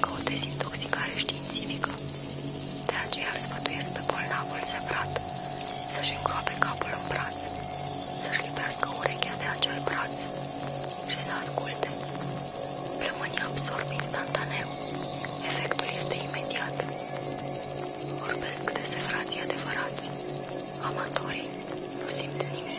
implică o dezintoxicare științifică. De aceea îl sfătuiesc pe bolnavul sevrat să-și îngroape capul în braț, să-și lipească urechea de acel braț și să asculte. Plămânii absorb instantaneu. Efectul este imediat. Vorbesc de sevrații adevărați. Amatorii nu simt nimic.